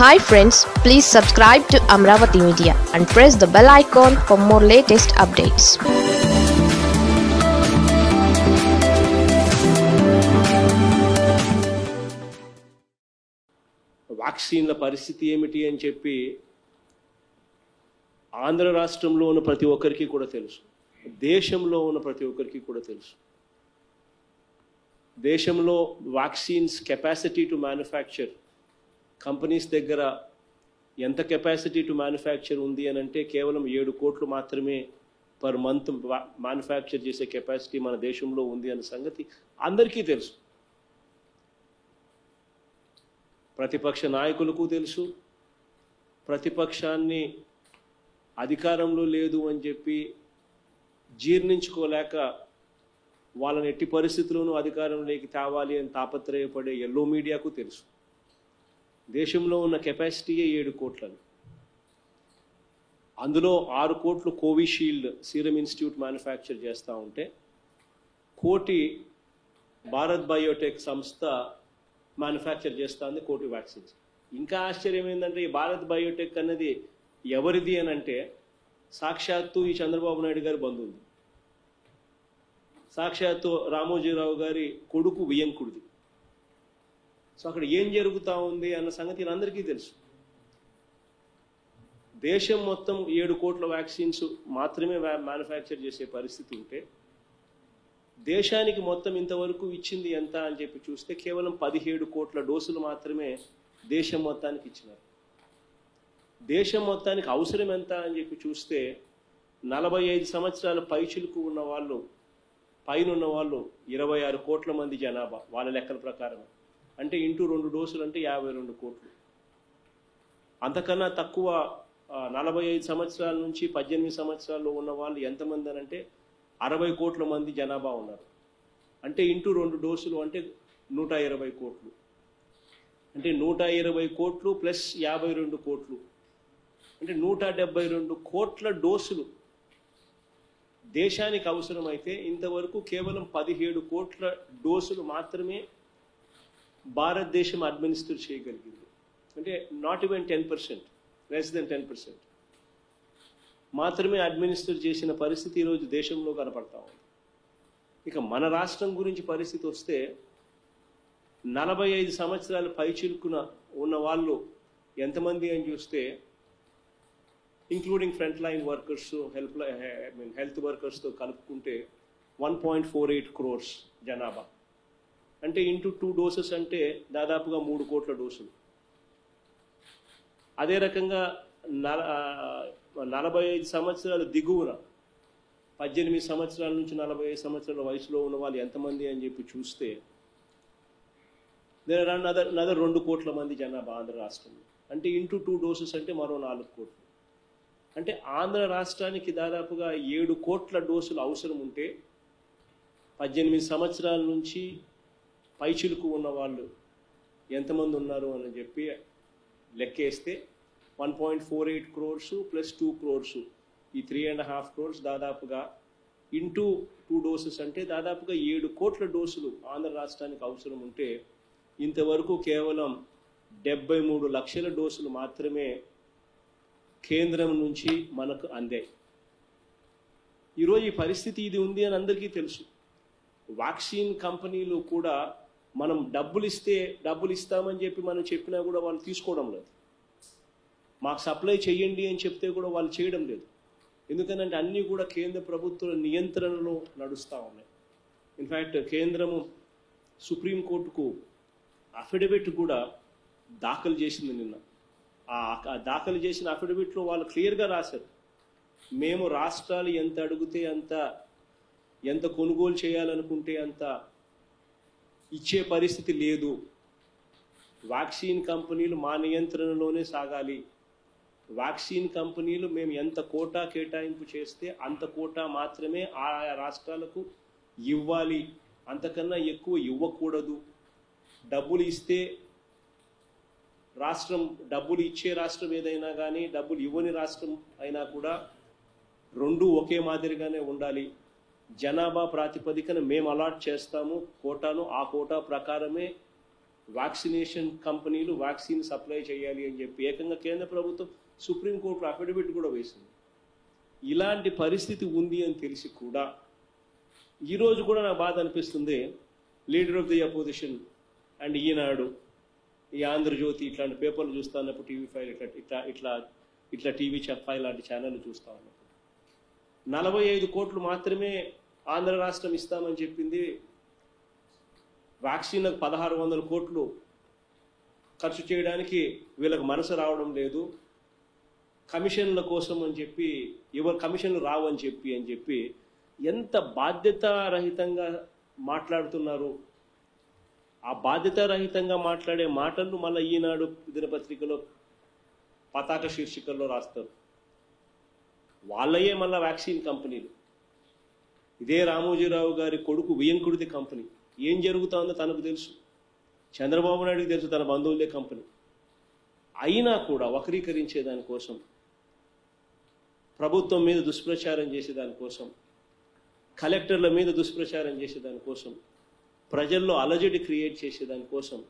Hi friends, please subscribe to Amravati Media and press the bell icon for more latest updates. వ్యాక్సిన్ల పరిస్థితి ఏమిటి అని చెప్పి ఆంధ్ర రాష్ట్రంలో ఉన్న ప్రతి ఒక్కరికి కూడా తెలుసు. దేశంలో ఉన్న ప్రతి ఒక్కరికి కూడా తెలుసు. దేశంలో vaccines capacity to manufacture companies దగ్గర ఎంత కెపాసిటీ టు మ్యానుఫ్యాక్చర్ ఉంది అని అంటే కేవలం 7 కోట్లు మాత్రమే పర్ మంత్ మ్యానుఫ్యాక్చర్ చేసే కెపాసిటీ మన దేశంలో ఉంది అనే సంగతి అందరికీ తెలుసు. ప్రతిపక్ష నాయకులకు తెలుసు. ప్రతిపక్షాన్ని అధికారంలో లేదు అని చెప్పి జీర్ణించుకోలేక వాళ్ళని ఎట్టి పరిస్థితుల్లోనూ అధికారంలోకి తేవాలి అని తాపత్రయపడే ఎల్లో మీడియాకు తెలుసు. దేశంలో ఉన్న కెపాసిటీయే 7 కోట్లని, అందులో 6 కోట్లు కోవిషీల్డ్ సీరం ఇన్స్టిట్యూట్ మ్యానుఫ్యాక్చర్ చేస్తూ ఉంటే 1 కోటి భారత్ బయోటెక్ సంస్థ మ్యానుఫ్యాక్చర్ చేస్తుంది 1 కోటి వ్యాక్సిన్స్. ఇంకా ఆశ్చర్యం ఏంటంటే ఈ భారత్ బయోటెక్ అనేది ఎవరిది అని అంటే సాక్షాత్తు ఈ చంద్రబాబు నాయుడు గారి బంధువులు, సాక్షాత్తు రామోజీరావు గారి కొడుకు వియంకుడిది. సో అక్కడ ఏం జరుగుతూ ఉంది అన్న సంగతి అందరికీ తెలుసు. దేశం మొత్తం 7 కోట్ల వ్యాక్సిన్స్ మాత్రమే మ్యానుఫ్యాక్చర్ చేసే పరిస్థితి ఉంటే దేశానికి మొత్తం ఇంతవరకు ఇచ్చింది ఎంత అని చెప్పి చూస్తే కేవలం 17 కోట్ల డోసులు మాత్రమే దేశం మొత్తానికి ఇచ్చినారు. దేశం మొత్తానికి అవసరం ఎంత అని చెప్పి చూస్తే 45 సంవత్సరాల పైచిలుకు ఉన్న వాళ్ళు, పైన ఉన్న వాళ్ళు 26 కోట్ల మంది జనాభా వాళ్ళ లెక్కల ప్రకారం. అంటే ఇంటూ 2 డోసులు అంటే 52 కోట్లు. అంతకన్నా తక్కువ 45 సంవత్సరాల నుంచి 18 సంవత్సరాల్లో ఉన్న వాళ్ళు ఎంతమంది అని అంటే 60 కోట్ల మంది జనాభా ఉన్నారు. అంటే ఇంటూ 2 డోసులు అంటే 120 కోట్లు. అంటే 120 కోట్లు ప్లస్ 52 కోట్లు అంటే 172 కోట్ల డోసులు దేశానికి అవసరమైతే ఇంతవరకు కేవలం 17 కోట్ల డోసులు మాత్రమే భారతదేశం అడ్మినిస్టర్ చేయగలిగింది. అంటే నాట్ ఈవెన్ 10%, లెస్ దెన్ 10% మాత్రమే అడ్మినిస్టర్ చేసిన పరిస్థితి ఈరోజు దేశంలో కనపడతా ఉంది. ఇక మన రాష్ట్రం గురించి పరిస్థితి వస్తే 45 సంవత్సరాల పైచిలుకున ఉన్న వాళ్ళు ఎంతమంది అని చూస్తే including front line workers, health వర్కర్స్తో కలుపుకుంటే 1.48 crores జనాభా. అంటే ఇంటూ 2 డోసెస్ అంటే దాదాపుగా 3 కోట్ల డోసులు. అదే రకంగా 45 సంవత్సరాలు దిగువన 18 సంవత్సరాల నుంచి 45 సంవత్సరాల వయసులో ఉన్న వాళ్ళు ఎంతమంది అని చెప్పి చూస్తే దేర్ ఆర్ నదర్ 2 కోట్ల మంది జనాభా ఆంధ్ర రాష్ట్రంలో. అంటే ఇంటూ 2 డోసెస్ అంటే మరో 4 కోట్లు. అంటే ఆంధ్ర రాష్ట్రానికి దాదాపుగా 7 కోట్ల డోసులు అవసరం ఉంటే 18 సంవత్సరాల నుంచి పైచిలుకు ఉన్న వాళ్ళు ఎంతమంది ఉన్నారు అని చెప్పి లెక్కేస్తే 1.48 crores ప్లస్ 2 crores, ఈ 3.5 crores దాదాపుగా ఇంటూ 2 డోసెస్ అంటే దాదాపుగా 7 కోట్ల డోసులు ఆంధ్ర రాష్ట్రానికి అవసరం ఉంటే ఇంతవరకు కేవలం 73 లక్షల డోసులు మాత్రమే కేంద్రం నుంచి మనకు అందాయి. ఈరోజు ఈ పరిస్థితి ఇది ఉంది అని అందరికీ తెలుసు. వ్యాక్సిన్ కంపెనీలు కూడా మనం డబ్బులు ఇస్తామని చెప్పి మనం చెప్పినా కూడా వాళ్ళు తీసుకోవడం లేదు. మాకు సప్లై చేయండి అని చెప్తే కూడా వాళ్ళు చేయడం లేదు. ఎందుకనంటే అన్నీ కూడా కేంద్ర ప్రభుత్వ నియంత్రణలో నడుస్తూ ఉన్నాయి. ఇన్ఫ్యాక్ట్ కేంద్రము సుప్రీంకోర్టుకు అఫిడవిట్ కూడా దాఖలు చేసింది నిన్న. ఆ దాఖలు చేసిన అఫిడవిట్లో వాళ్ళు క్లియర్గా రాశారు, మేము రాష్ట్రాలు ఎంత అడిగితే ఎంత కొనుగోలు చేయాలనుకుంటే అంత ఇచ్చే పరిస్థితి లేదు. వ్యాక్సిన్ కంపెనీలు మా నియంత్రణలోనే సాగాలి. వ్యాక్సిన్ కంపెనీలు మేము ఎంత కోటా కేటాయింపు చేస్తే అంత కోటా మాత్రమే ఆయా రాష్ట్రాలకు ఇవ్వాలి, అంతకన్నా ఎక్కువ ఇవ్వకూడదు. డబ్బులు ఇస్తే రాష్ట్రం, డబ్బులు ఇచ్చే రాష్ట్రం ఏదైనా కానీ డబ్బులు ఇవ్వని రాష్ట్రం అయినా కూడా 2 ఒకే మాదిరిగానే ఉండాలి. జనాభా ప్రాతిపదికన మేము అలాట్ చేస్తాము కోటాను, ఆ కోటా ప్రకారమే वैक्सीनेशन कंपनीलु वैक्सीन सप्लाई चेयाली अनि चेप्पि एकंगा केंद्र प्रभुत्व सुप्रीम कोर्ट अफिडविट कूडा वेसिंदि। ఇలాంటి పరిస్థితి ఉంది అని తెలిసి కూడా ఈ రోజు కూడా నాకు బాధ అనిపిస్తుంది leader of the opposition and Eenadu ఈ ఆంధ్రజ్యోతి ఇట్లాంటి పేపర్లు చూస్తానప్పుడు టీవీ ఫైల్ ఇట్లా ఇట్లా ఇట్లా టీవీ ఫైల్ లాంటి ఛానల్ చూస్తాను 45 కోట్లు మాత్రమే ఆంధ్ర రాష్ట్రం ఇస్తామని చెప్పింది వ్యాక్సిన్ 1600 కోట్లు ఖర్చు చేయడానికి వీళ్ళకి మనసు రావడం లేదు కమిషన్ల కోసం అని చెప్పి ఎవర్ కమిషన్లు రావు అని చెప్పి ఎంత బాధ్యత రహితంగా మాట్లాడుతున్నారు ఆ బాధ్యత రహితంగా మాట్లాడే మాటలు మళ్ళీ ఈనాడు దినపత్రికలో పతాక శీర్షికల్లో రాస్తారు వాళ్ళయే మళ్ళీ వ్యాక్సిన్ కంపెనీలు ఇదే రామోజీరావు గారి కొడుకు వియంకుడిది కంపెనీ ఏం జరుగుతుందో తనకు తెలుసు చంద్రబాబు నాయుడుకి తెలుసు తన బంధువులే కంపెనీ అయినా కూడా వక్రీకరించే దాని కోసం ప్రభుత్వం మీద దుష్ప్రచారం చేసే దాని కోసం కలెక్టర్ల మీద దుష్ప్రచారం చేసే దాని కోసం ప్రజల్లో అలజడి క్రియేట్ చేసే దాని కోసం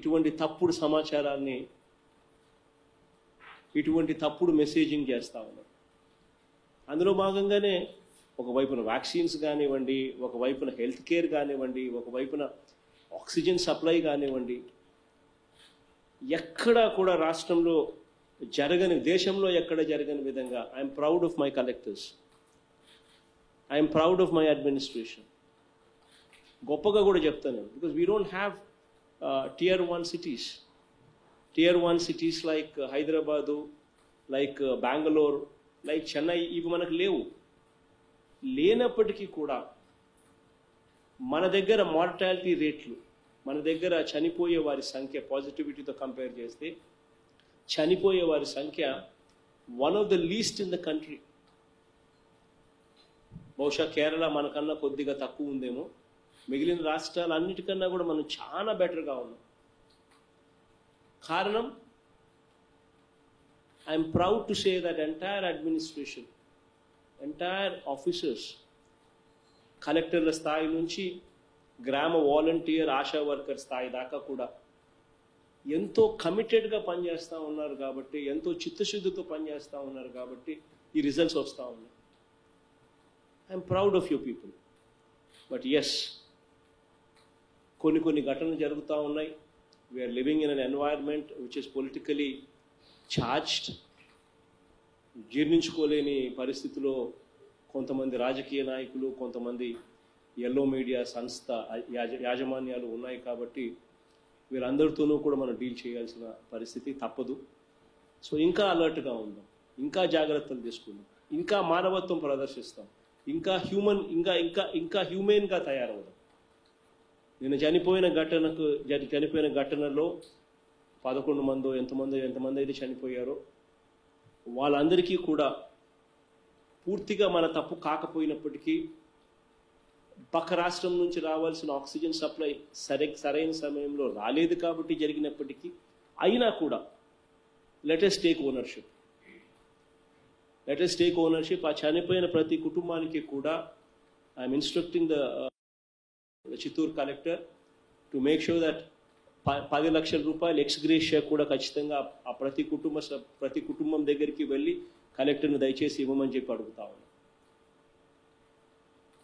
ఇటువంటి తప్పుడు సమాచారాన్ని ఇటువంటి తప్పుడు మెసేజింగ్ చేస్తా ఉన్నారు అందులో భాగంగానే ఒక వైపున వ్యాక్సిన్స్ కానివ్వండి ఒక వైపున హెల్త్ కేర్ కానివ్వండి ఒక వైపున ఆక్సిజన్ సప్లై కానివ్వండి ఎక్కడా కూడా రాష్ట్రంలో జరగని దేశంలో ఎక్కడ జరగని విధంగా I'm proud of my collectors I'm proud of my administration గొప్పగా కూడా చెప్తాను because we don't have tier one cities like Hyderabad like Bengaluru like Chennai ఇవి మనకు లేవు లేనప్పటికీ కూడా మన దగ్గర మార్టాలిటీ రేట్లు మన దగ్గర చనిపోయే వారి సంఖ్య పాజిటివిటీతో కంపేర్ చేస్తే చనిపోయే వారి సంఖ్య one of the least in the country బహుశా కేరళ మనకన్నా కొద్దిగా తక్కువ ఉందేమో మిగిలిన రాష్ట్రాలు అన్నిటికన్నా కూడా మనం చాలా బెటర్గా ఉన్నాం కారణం I'm proud to say that entire administration entire officers కలెక్టర్ల స్థాయి నుంచి గ్రామ వాలంటీర్ ఆశా వర్కర్ స్థాయి దాకా కూడా ఎంతో కమిటెడ్గా పనిచేస్తూ ఉన్నారు కాబట్టి ఎంతో చిత్తశుద్ధితో పనిచేస్తూ ఉన్నారు కాబట్టి ఈ రిజల్ట్స్ వస్తూ ఉన్నాయి I'm proud of you people but yes కొన్ని ఘటనలు జరుగుతూ ఉన్నాయి we are living in an environment which is politically charged జీర్ణించుకోలేని పరిస్థితిలో కొంతమంది రాజకీయ నాయకులు కొంతమంది ఎల్లో మీడియా సంస్థ యాజమాన్యాలు ఉన్నాయి కాబట్టి వీళ్ళందరితోనూ కూడా మనం డీల్ చేయాల్సిన పరిస్థితి తప్పదు సో ఇంకా అలర్ట్గా ఉందాం ఇంకా జాగ్రత్తలు తీసుకుందాం ఇంకా మానవత్వం ప్రదర్శిస్తాం ఇంకా హ్యూమెన్గా తయారవుదాం నిన్న చనిపోయిన ఘటనలో 11 మందో ఎంతమంది అయితే చనిపోయారో వాళ్ళందరికీ కూడా పూర్తిగా మన తప్పు కాకపోయినప్పటికీ పక్క రాష్ట్రం నుంచి రావాల్సిన ఆక్సిజన్ సప్లై సరైన సమయంలో రాలేదు కాబట్టి జరిగినప్పటికీ అయినా కూడా లెట్ us take ownership ఆ చనిపోయిన ప్రతి కుటుంబానికి కూడా I am instructing the Chittoor collector to make sure that 10 లక్షల రూపాయలు ఎక్స్గ్రేషియా కూడా ఖచ్చితంగా ఆ ప్రతి కుటుంబం దగ్గరికి వెళ్ళి కలెక్టర్ను దయచేసి ఇవ్వమని చెప్పి అడుగుతా ఉన్నాను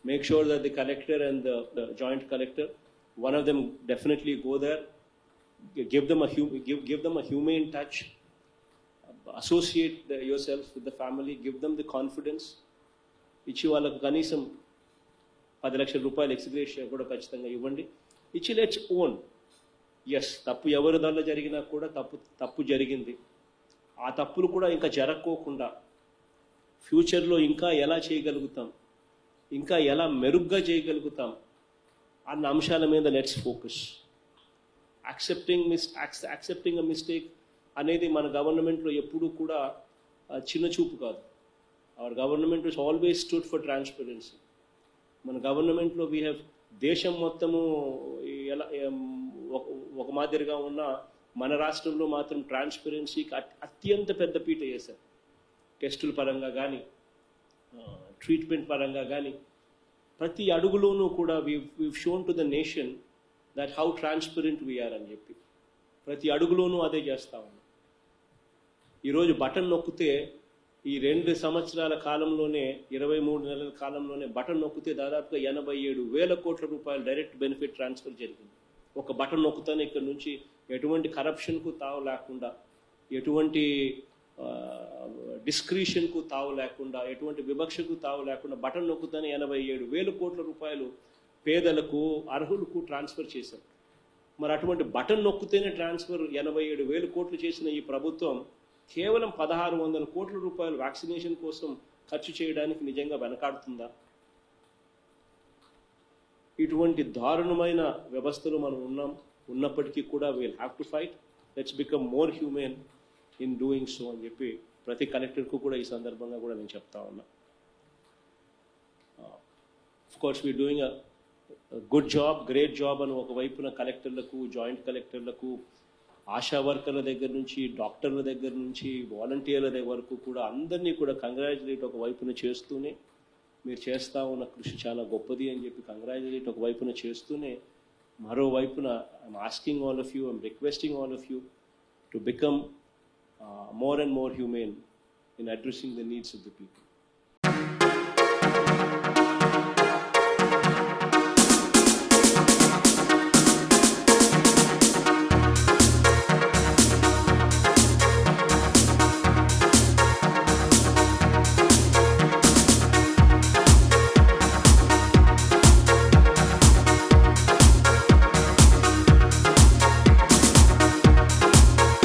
make sure that the collector and the joint collector one of them definitely go there give them a humane touch associate yourself with the family give them the confidence ichi valaku kanisam 10 lakhs rupayalu execution kuda kachithanga ivvandi ichi let's own yes tappu evaru dalla jarigina kuda tappu jarigindi aa tappulu kuda inka jaragokunda future lo inka ela cheyagalugutaam ఇంకా ఎలా మెరుగ్గా చేయగలుగుతాం అన్న అంశాల మీద let's focus accepting a mistake అనేది మన గవర్నమెంట్లో ఎప్పుడూ కూడా చిన్న చూపు కాదు our government is always stood for transparency మన గవర్నమెంట్లో వీ హ్యావ్ దేశం మొత్తము ఎలా ఒక మాదిరిగా ఉన్న మన రాష్ట్రంలో మాత్రం ట్రాన్స్పరెన్సీకి అత్యంత పెద్ద పీట వేశారు టెస్టుల పరంగా కానీ ట్రీట్మెంట్ పరంగా కానీ ప్రతి అడుగులోనూ కూడా we shown to the nation that how transparent we are అని చెప్పి ప్రతి అడుగులోనూ అదే చేస్తా ఉన్నాం. ఈరోజు బటన్ నొక్కితే ఈ 2 సంవత్సరాల కాలంలోనే 23 నెలల కాలంలోనే బటన్ నొక్కితే దాదాపుగా 87,000 కోట్ల రూపాయలు డైరెక్ట్ బెనిఫిట్ ట్రాన్స్ఫర్ జరిగింది. ఒక బటన్ నొక్కుతానే ఇక్కడ నుంచి ఎటువంటి కరప్షన్కు తావు లేకుండా, ఎటువంటి డిస్క్రిషన్కు తావు లేకుండా, ఎటువంటి వివక్షకు తావు లేకుండా బటన్ నొక్కుతానే 87,000 కోట్ల రూపాయలు పేదలకు అర్హులకు ట్రాన్స్ఫర్ చేశారు. మరి అటువంటి బటన్ నొక్కుతేనే ట్రాన్స్ఫర్ 87,000 కోట్లు చేసిన ఈ ప్రభుత్వం కేవలం 1,600 కోట్ల రూపాయలు వ్యాక్సినేషన్ కోసం ఖర్చు చేయడానికి నిజంగా వెనకాడుతుందా? ఇటువంటి దారుణమైన వ్యవస్థలు మనం ఉన్నప్పటికీ కూడా will have to fight, let's become more humane in doing so అని చెప్పి ప్రతి కలెక్టర్కు కూడా ఈ సందర్భంగా కూడా నేను చెప్తా ఉన్నా. Of course we are doing good job, great job అని ఒకవైపున కలెక్టర్లకు, జాయింట్ కలెక్టర్లకు, ఆశా వర్కర్ల దగ్గర నుంచి, డాక్టర్ల దగ్గర నుంచి, వాలంటీర్ల వరకు కూడా అందరినీ కూడా కంగ్రాచులేట్ ఒకవైపున చేస్తూనే, మీరు చేస్తూ ఉన్న కృషి చాలా గొప్పది అని చెప్పి కంగ్రాచులేట్ ఒకవైపున చేస్తూనే, మరోవైపున I'm asking all of you, I'm requesting all of you to become more and more humane in addressing the needs of the people.